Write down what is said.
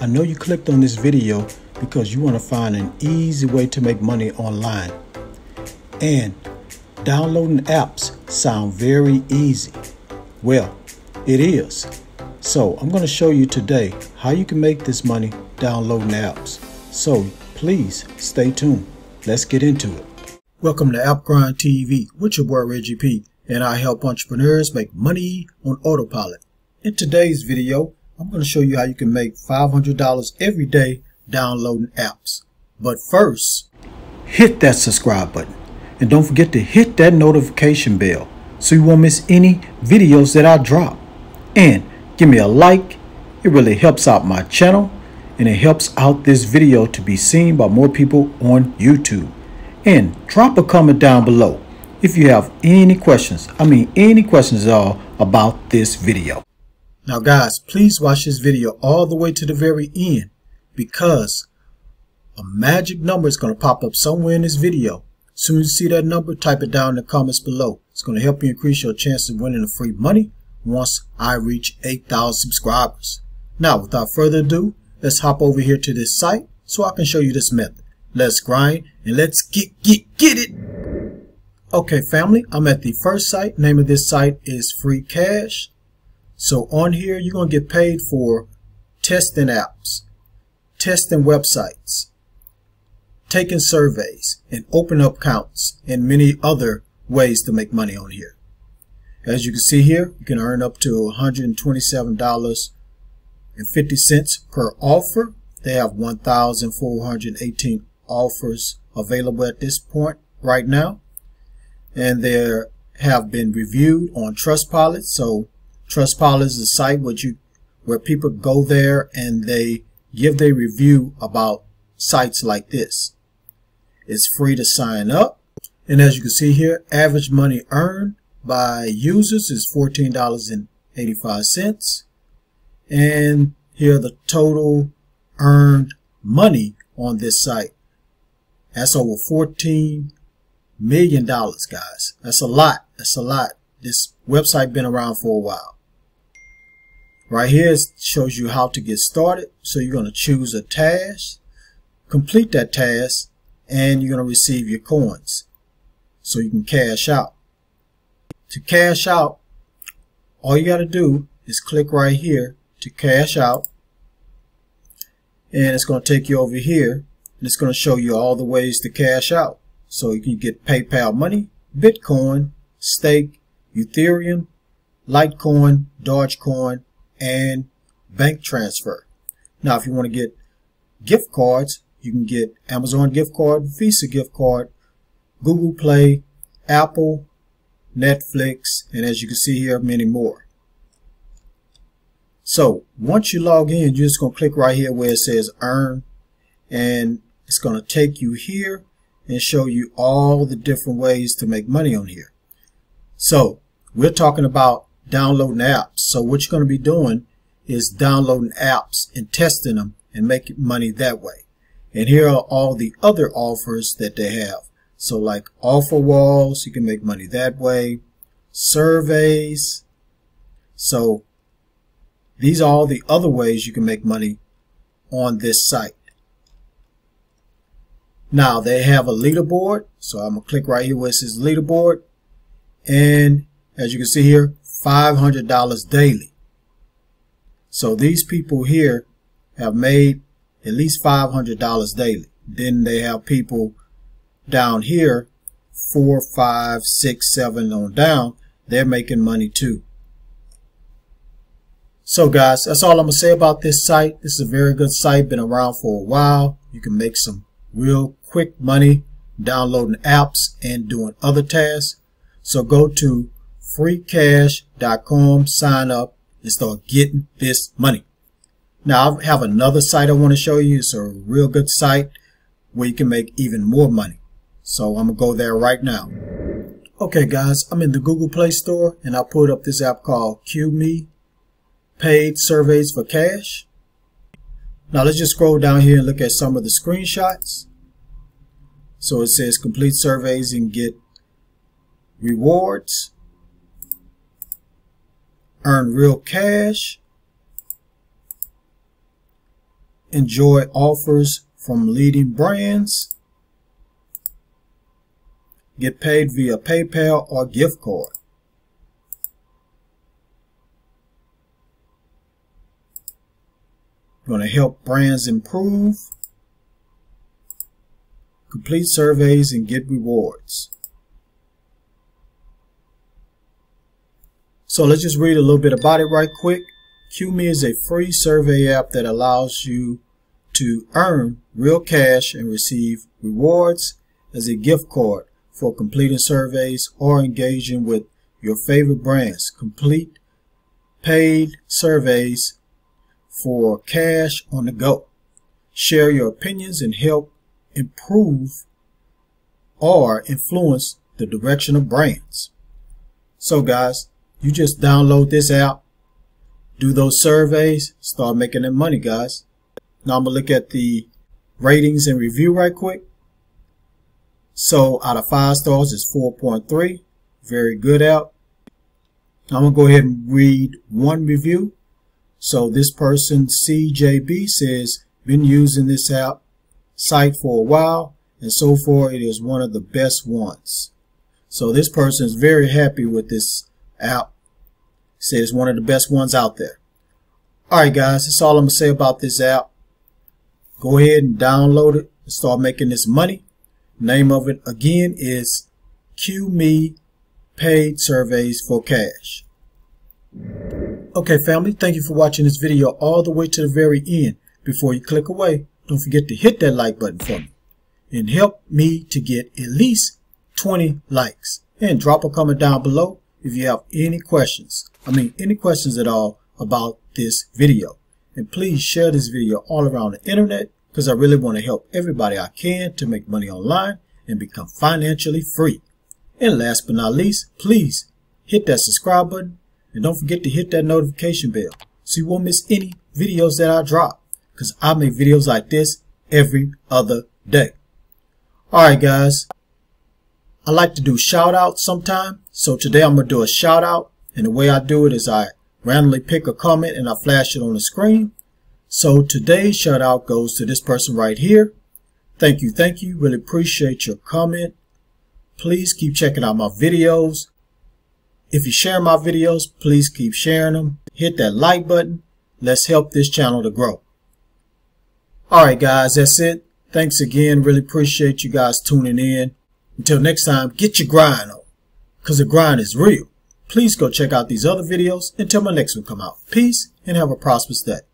I know you clicked on this video because you want to find an easy way to make money online. And downloading apps sound very easy. Well, it is. So I'm going to show you today how you can make this money downloading apps. So please stay tuned. Let's get into it. Welcome to App Grind TV with your boy Reggie P, and I help entrepreneurs make money on autopilot. In today's video, I'm going to show you how you can make $500 every day downloading apps. But first, hit that subscribe button and don't forget to hit that notification bell so you won't miss any videos that I drop. And give me a like, it really helps out my channel and it helps out this video to be seen by more people on YouTube. And drop a comment down below if you have any questions. I mean any questions at all about this video. Now guys, please watch this video all the way to the very end, because a magic number is going to pop up somewhere in this video. As soon as you see that number, type it down in the comments below. It's going to help you increase your chance of winning the free money once I reach 8,000 subscribers. Now without further ado, let's hop over here to this site so I can show you this method. Let's grind and let's get it. Okay family, I'm at the first site. Name of this site is Free Cash. So on here, you're going to get paid for testing apps, testing websites, taking surveys, and open up accounts, and many other ways to make money on here. As you can see here, you can earn up to $127.50 per offer. They have 1,418 offers available at this point right now, and they have been reviewed on Trustpilot. So Trustpilot is a site where people go there and they give their review about sites like this. It's free to sign up, and as you can see here, average money earned by users is $14.85, and here are the total earned money on this site. That's over $14 million, guys. That's a lot. That's a lot. This website been around for a while. Right here it shows you how to get started. So you're going to choose a task, complete that task, and you're going to receive your coins so you can cash out. To cash out, all you got to do is click right here to cash out, and it's going to take you over here, and it's going to show you all the ways to cash out. So you can get PayPal money, Bitcoin, Stake, Ethereum, Litecoin, Dogecoin, and bank transfer. Now if you want to get gift cards, you can get Amazon gift card, Visa gift card, Google Play, Apple, Netflix, and as you can see here, many more. So once you log in, you're just going to click right here where it says earn, and it's going to take you here and show you all the different ways to make money on here. So we're talking about downloading apps. So what you're going to be doing is downloading apps and testing them and making money that way. And here are all the other offers that they have. So like offer walls, you can make money that way. Surveys. So these are all the other ways you can make money on this site. Now they have a leaderboard, so I'm going to click right here where it says leaderboard, and as you can see here, $500 daily. So these people here have made at least $500 daily. Then they have people down here, 4, 5, 6, 7 on down, they're making money too. So guys, that's all I'm going to say about this site. This is a very good site, been around for a while. You can make some real quick money downloading apps and doing other tasks. So go to freecash.com, sign up, and start getting this money. Now I have another site I want to show you. It's a real good site where you can make even more money. So I'm going to go there right now. Okay guys, I'm in the Google Play Store and I pulled up this app called Qmee Paid Surveys for Cash. Now let's just scroll down here and look at some of the screenshots. So it says complete surveys and get rewards, earn real cash, enjoy offers from leading brands, get paid via PayPal or gift card. Going to help brands improve, complete surveys and get rewards. So let's just read a little bit about it right quick. Qmee is a free survey app that allows you to earn real cash and receive rewards as a gift card for completing surveys or engaging with your favorite brands. Complete paid surveys for cash on the go. Share your opinions and help improve or influence the direction of brands. So guys, you just download this app, do those surveys, start making that money, guys. Now I'm gonna look at the ratings and review right quick. So out of 5 stars is 4.3, very good app. Now I'm gonna go ahead and read one review. So this person, CJB, says, been using this app site for a while, and so far it is one of the best ones. So this person is very happy with this app. Says one of the best ones out there. Alright guys, that's all I'm going to say about this app. Go ahead and download it and start making this money. Name of it again is Qmee Paid Surveys for Cash. Okay family, thank you for watching this video all the way to the very end. Before you click away, don't forget to hit that like button for me and help me to get at least 20 likes, and drop a comment down below if you have any questions, any questions at all about this video. And please share this video all around the internet, because I really want to help everybody I can to make money online and become financially free. And last but not least, please hit that subscribe button and don't forget to hit that notification bell so you won't miss any videos that I drop, because I make videos like this every other day. Alright guys, I like to do shout outs sometime. So today I'm going to do a shout out, and the way I do it is I randomly pick a comment and I flash it on the screen. So today's shout out goes to this person right here. Thank you. Thank you. Really appreciate your comment. Please keep checking out my videos. If you share my videos, please keep sharing them. Hit that like button. Let's help this channel to grow. Alright guys, that's it. Thanks again. Really appreciate you guys tuning in. Until next time, get your grind on, because the grind is real. Please go check out these other videos until my next one come out. Peace and have a prosperous day.